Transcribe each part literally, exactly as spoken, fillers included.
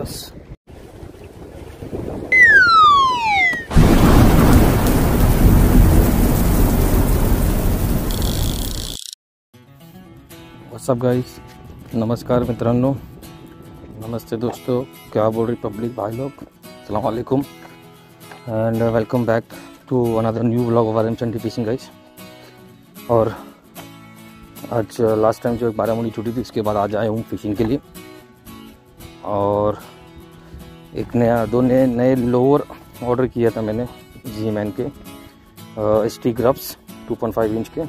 बस। WhatsApp guys, नमस्कार मित्रांनो, नमस्ते दोस्तों, क्या बोल रही पब्लिक भाई लोग, अस्सलाम वालेकुम and welcome back to another new vlog of आरएमचंडी fishing guys. और आज लास्ट टाइम जो एक बारामुड़ी छुट्टी थी इसके बाद आज आया हूँ फिशिंग के लिए, और एक नया दो नए नए लोअर ऑर्डर किया था मैंने जी मैन के H T C grubs two point five inch के।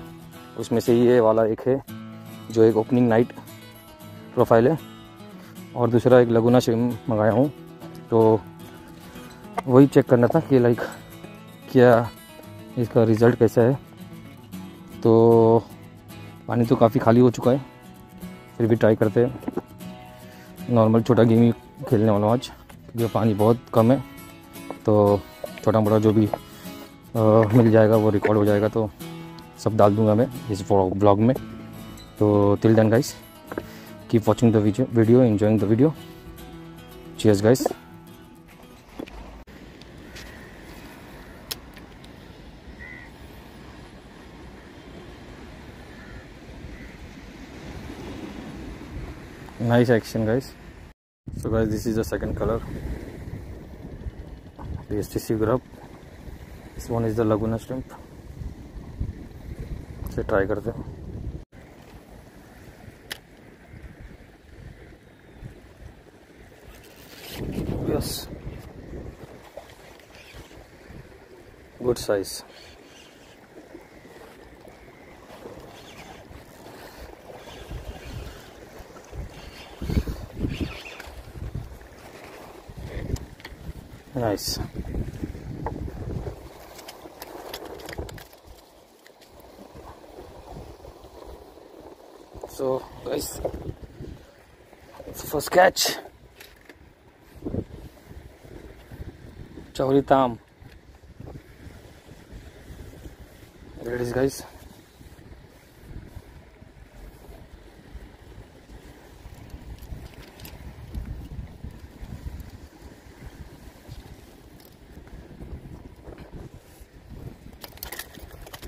उसमें से ये वाला एक है जो एक ओपनिंग नाइट प्रोफाइल है, और दूसरा एक लगुना श्रिम्प मंगाया हूँ। तो वही चेक करना था कि लाइक क्या इसका रिज़ल्ट कैसा है। तो पानी तो काफ़ी खाली हो चुका है, फिर भी ट्राई करते हैं। नॉर्मल छोटा गेम ही खेलने वाला हूँ आज क्योंकि पानी बहुत कम है, तो छोटा मोटा जो भी आ, मिल जाएगा वो रिकॉर्ड हो जाएगा, तो सब डाल दूंगा मैं इस ब्लॉग में। तो till then guys, keep watching the video, enjoying the video. Cheers guys. Nice action guys. So guys, this is the second colour, the H T C grub. This one is the laguna shrimp. इसे try करते हैं। Good size. Nice. So guys, first catch चौरी ताम। There it is guys.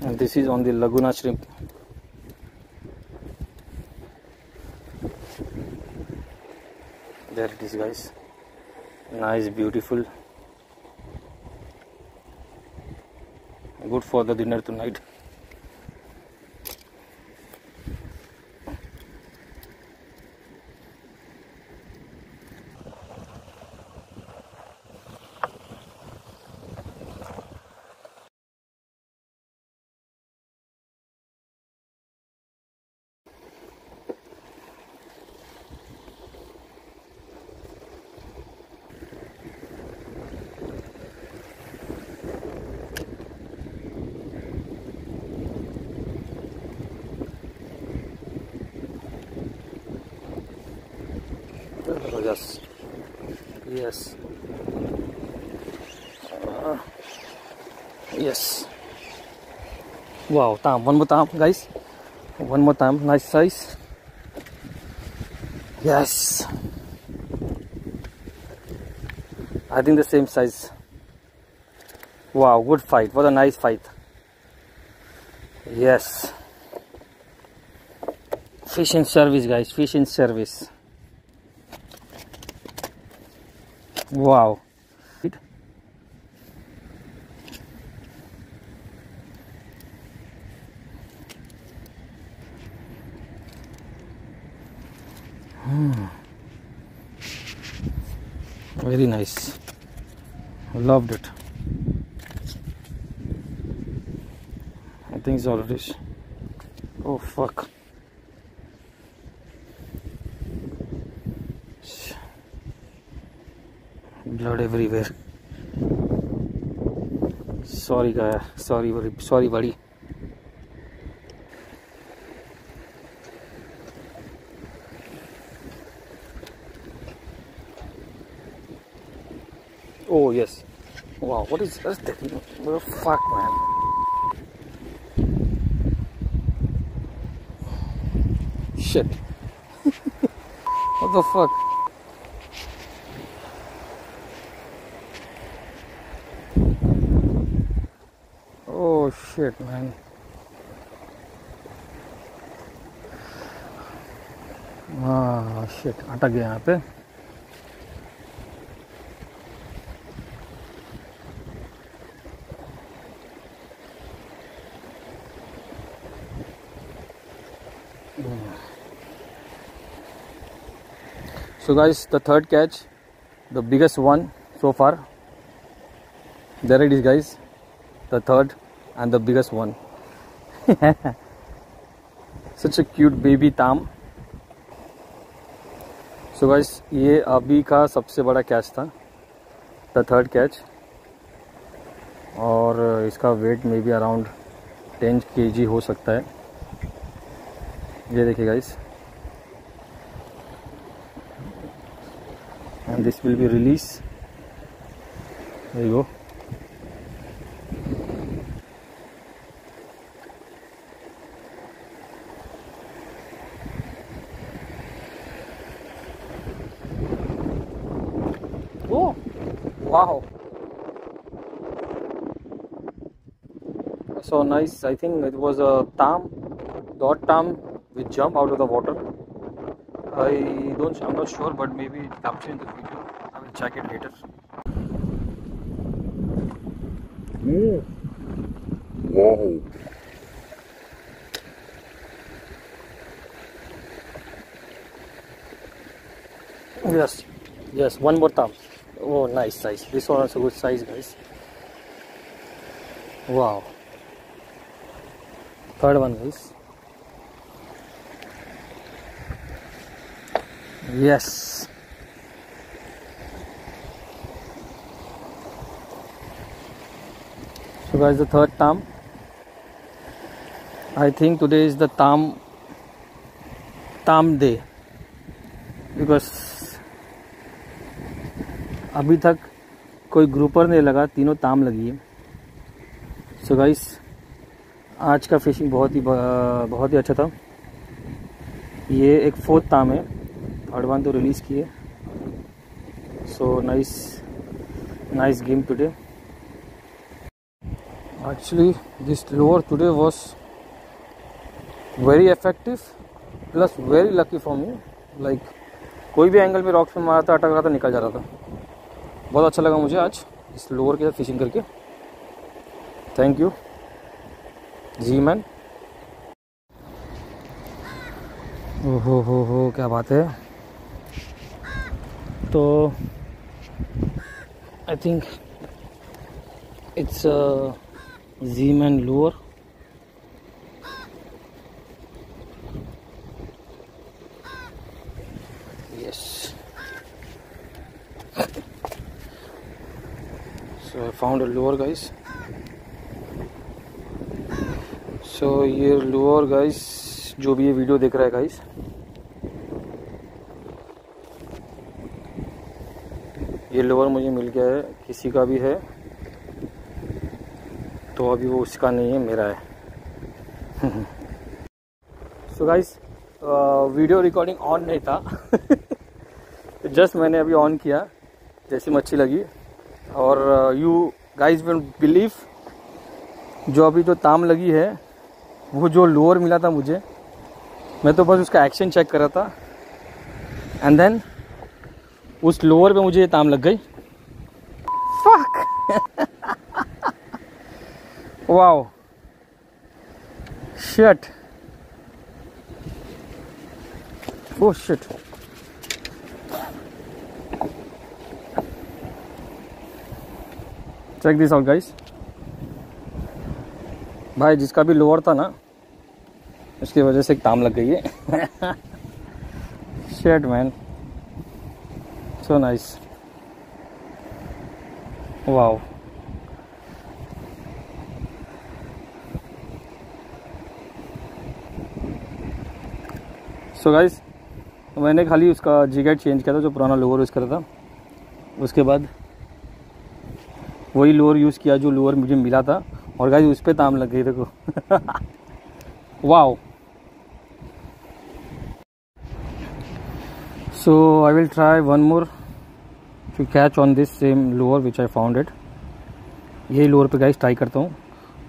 And this is on the laguna shrimp. There it is guys. Nice, beautiful. Good for the dinner tonight. Yes. Yes. Uh, yes. Wow, tam. One more tam, guys. One more tam. Nice size. Yes. I think the same size. Wow, good fight. What a nice fight. Yes. Fish in service, guys. Fish in service. Wow. Hmm. Very nice. Loved it. I think it's all fish. Oh fuck. Blood everywhere. Sorry guy, sorry sorry buddy. Oh yes. Wow, what is that? What the fuck man. Shit. What the fuck? shit, man. वाह shit, अटक गया यहाँ पे। So guys, the third catch, the biggest one so far. There it is, guys, the third and the biggest one. Such a cute baby tam. So guys, ये अभी का सबसे बड़ा कैच था, the third catch, और इसका weight may be around ten K G हो सकता है। ये देखिए guys. And this will be released. There you go. Oh, wow! So nice. I think it was a tam, dot tam, which jumped out of the water. I don't, I'm not sure, but maybe it captured in the video. I will check it later. Mm. Wow. Yes, yes, one more time. Oh, nice size. This one is a good size, guys. Wow. Third one, guys. Yes. So guys, the third tam. I think today is the tam tam day because अभी तक कोई grouper नहीं लगा, तीनों ताम लगी है। So guys, आज का फिशिंग बहुत ही बहुत ही अच्छा था। ये एक फोर्थ ताम है, एडवान तो रिलीज़ किए। So nice nice game today. Actually this lure today was very effective plus very lucky for me. Like कोई भी एंगल में रॉक्स में मारा था, अटक रहा था, निकल जा रहा था। बहुत अच्छा लगा मुझे आज इस लोअर के साथ फिशिंग करके। Thank you G man. ओहो हो हो, क्या बात है। तो I think it's G man lure. Yes, so I found a lure guys. So ये लोअर गाइस, जो भी ये वीडियो देख रहा है गाइस, ये लोअर मुझे मिल गया है। किसी का भी है तो अभी वो उसका नहीं है, मेरा है। So guys, video recording on नहीं था। जस्ट मैंने अभी ऑन किया जैसे मच्छी लगी। और यू गाइस विल बिलीव, जो अभी जो ताम लगी है वो जो लोअर मिला था मुझे, मैं तो बस उसका एक्शन चेक कर रहा था। एंड देन उस लोअर पे मुझे ये ताम लग गई। Fuck, wow, shit, oh shit. Check this out guys. भाई जिसका भी लोअर था ना, उसकी वजह से एक ताम लग गई है। Shit man, so nice, wow. So guys, मैंने खाली उसका जिगेट चेंज किया था, जो पुराना लोअर यूज़ करा था। उसके बाद वही लोअर यूज़ किया जो लोअर मुझे मिला था, और गाइस उस पर ताम लग गई देखो। Wow. So I will try one more to catch on this same lure which I found it. यही lure पे guys try करता हूँ।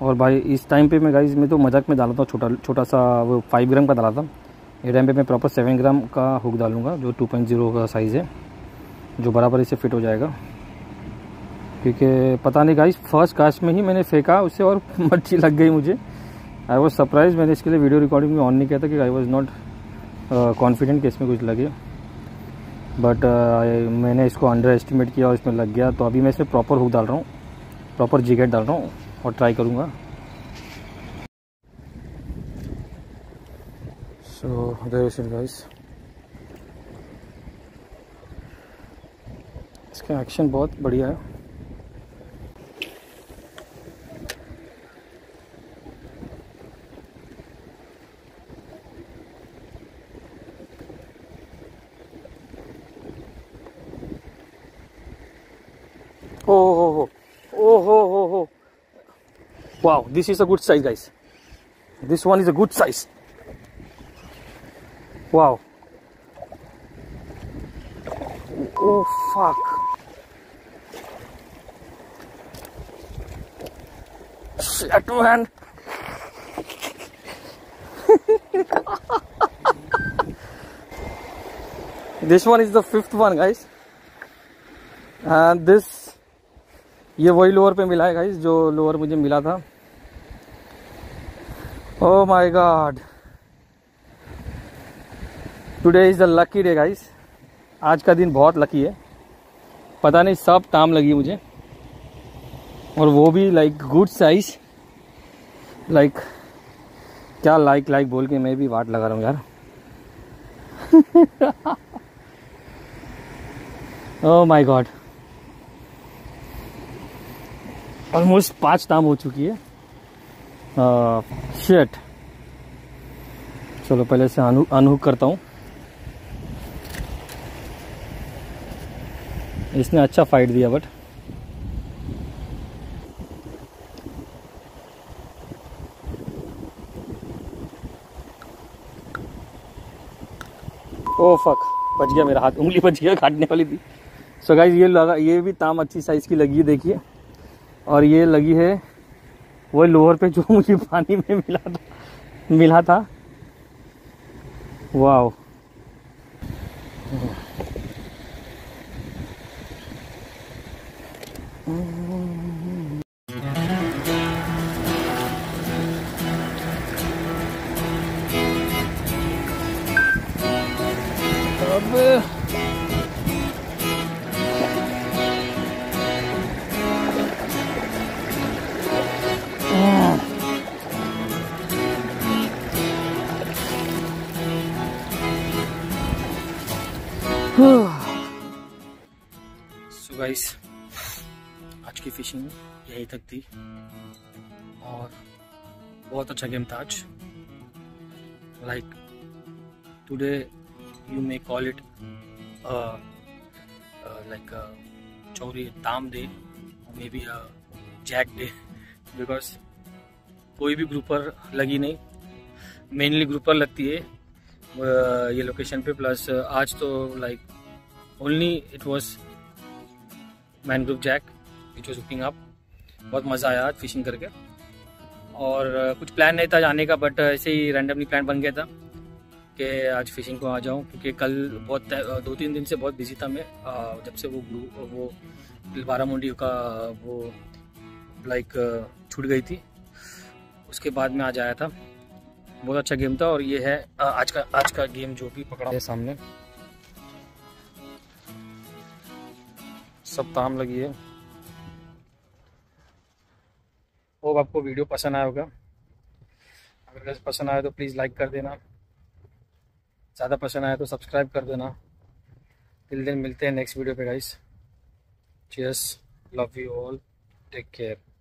और भाई इस टाइम पे मैं गाइस मैं तो मजाक में डाला था, छोटा छोटा सा वो फाइव ग्राम का डाला था। ये टाइम पे मैं प्रॉपर सेवन ग्राम का हुक डालूंगा जो टू पॉइंट जीरो का साइज़ है, जो बराबर इससे फिट हो जाएगा। क्योंकि पता नहीं गाइस फर्स्ट कास्ट में ही मैंने फेंका उससे और मच्छी लग गई मुझे। आई वॉज सरप्राइज, मैंने इसके लिए वीडियो रिकॉर्डिंग में ऑन नहीं किया था कि आई वॉज नॉट कॉन्फिडेंट कि इसमें कुछ लगे, बट uh, मैंने इसको अंडर एस्टिमेट किया और इसमें लग गया। तो अभी मैं इसे प्रॉपर हुक डाल रहा हूँ, प्रॉपर जिगेट डाल रहा हूँ और ट्राई करूँगा। सो देयर गाइस इसका एक्शन बहुत बढ़िया है। ओ हो हो ओ हो हो हो wow, this is a good size guys, this one is a good size. Wow oh fuck, shit man. This one is the fifth one guys, and this ये वही लोअर पे मिला है गाइस जो लोअर मुझे मिला था। Oh my god, today is the lucky day guys, आज का दिन बहुत लकी है। पता नहीं सब टाम लगी मुझे, और वो भी लाइक गुड साइज, लाइक क्या लाइक लाइक बोल के मैं भी वाट लगा रहा हूँ यार। ओह माय गॉड, ऑलमोस्ट पाँच टाम हो चुकी है। शिट, चलो पहले से अनहुक करता हूँ। इसने अच्छा फाइट दिया बट ओ फक, बच गया मेरा हाथ, उंगली बच गया, काटने वाली थी। सो गाइस ये लगा, ये भी टाम अच्छी साइज की लगी है, देखिए। और ये लगी है वो लोअर पे जो मुझे पानी में मिला था मिला था वाओ। अब So guys, आज की फिशिंग यहीं तक थी और बहुत अच्छा गेम था आज। Like today you may call it like चौरी ताम day, may be jack day, because कोई भी ग्रुपर लगी नहीं। मेनली ग्रुपर लगती है ये लोकेशन पे, प्लस आज तो like only it was man group jack which was hooking up. बहुत मज़ा आया आज फिशिंग करके, और कुछ प्लान नहीं था जाने का, बट ऐसे ही रैंडमली प्लान बन गया था कि आज फिशिंग को आ जाऊं, क्योंकि कल बहुत दो तीन दिन से बहुत बिजी था मैं। जब से वो ग्रुप वो बारामुंडी का वो लाइक छूट गई थी, उसके बाद में आज आया था। बहुत अच्छा गेम था, और ये है आज का आज का गेम जो भी पकड़ा है सामने। सब ताम लगी है। होप आपको वीडियो पसंद आया होगा। अगर पसंद आया तो प्लीज़ लाइक कर देना, ज़्यादा पसंद आया तो सब्सक्राइब कर देना। टिल देन मिलते हैं नेक्स्ट वीडियो पे guys. Cheers, love you all, take care.